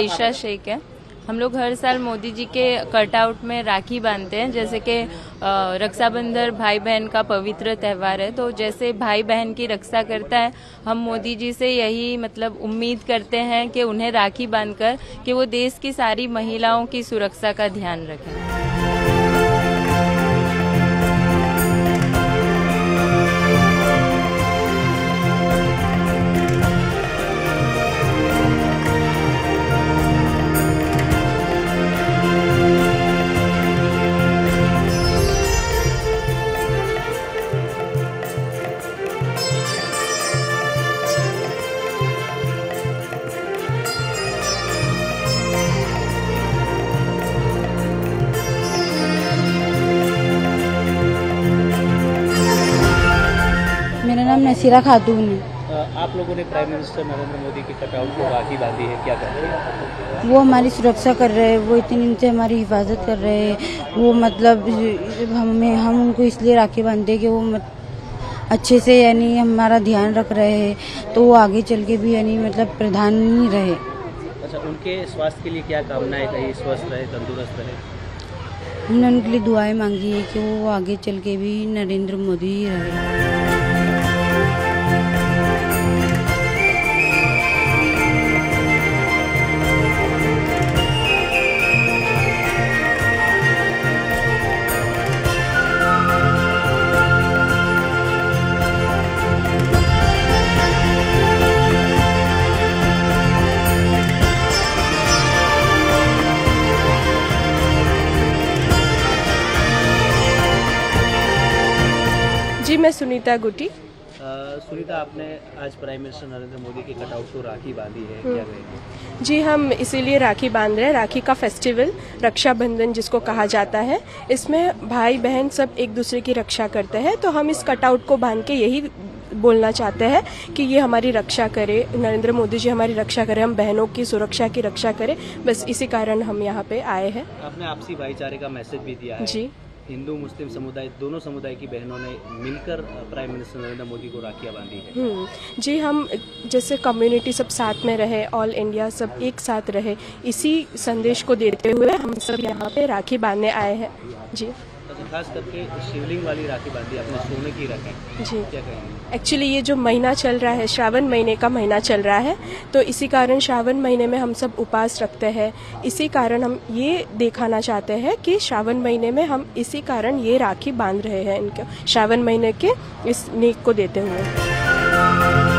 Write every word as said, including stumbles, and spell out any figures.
आयशा शेख है। हम लोग हर साल मोदी जी के कटआउट में राखी बांधते हैं। जैसे कि रक्षाबंधन भाई बहन का पवित्र त्यौहार है, तो जैसे भाई बहन की रक्षा करता है, हम मोदी जी से यही मतलब उम्मीद करते हैं कि उन्हें राखी बांधकर कि वो देश की सारी महिलाओं की सुरक्षा का ध्यान रखें। मेरा नाम नसीरा खातून है। आप लोगों ने प्राइम मिनिस्टर नरेंद्र मोदी की कटआउट को राखी बांधी है, क्या कर रहे हैं? वो हमारी सुरक्षा कर रहे हैं, वो इतने दिन से हमारी हिफाजत कर रहे हैं। वो मतलब हमें हम उनको इसलिए राखी बांधते कि वो मत, अच्छे से यानी हमारा ध्यान रख रहे हैं, तो वो आगे चल के भी यानी मतलब प्रधान ही रहे। अच्छा, उनके स्वास्थ्य के लिए क्या कामनाएं कही? स्वस्थ रहे, तंदुरुस्त रहे। हमने उनके लिए दुआएं मांगी है कि वो आगे चल के भी नरेंद्र मोदी ही रहे। जी, मैं सुनीता गुटी। आ, सुनीता, आपने आज प्राइम मिनिस्टर नरेंद्र मोदी के कटआउट को राखी बांधी है, क्या कहेंगे? जी, हम इसीलिए राखी बांध रहे हैं। राखी का फेस्टिवल रक्षाबंधन जिसको कहा जाता है, इसमें भाई बहन सब एक दूसरे की रक्षा करते हैं, तो हम इस कटआउट को बांध के यही बोलना चाहते हैं कि ये हमारी रक्षा करे, नरेंद्र मोदी जी हमारी रक्षा करें, हम बहनों की सुरक्षा की रक्षा करें, बस इसी कारण हम यहाँ पे आए हैं। आपने आपसी भाईचारे का मैसेज भी दिया है। जी, हिंदू मुस्लिम समुदाय, दोनों समुदाय की बहनों ने मिलकर प्राइम मिनिस्टर नरेंद्र मोदी को राखियाँ बांधी है। जी, हम जैसे कम्युनिटी सब साथ में रहे, ऑल इंडिया सब एक साथ रहे, इसी संदेश को देते हुए हम सब यहाँ पे राखी बांधने आए हैं। जी, खास करके शिवलिंग वाली राखी बांधी, अपने सोने की रखें। जी, क्या कहेंगे? एक्चुअली ये जो महीना चल रहा है, श्रावण महीने का महीना चल रहा है, तो इसी कारण श्रावण महीने में हम सब उपवास रखते हैं। इसी कारण हम ये दिखाना चाहते हैं कि श्रावण महीने में हम इसी कारण ये राखी बांध रहे हैं, इनके श्रावण महीने के इस नेक को देते हुए।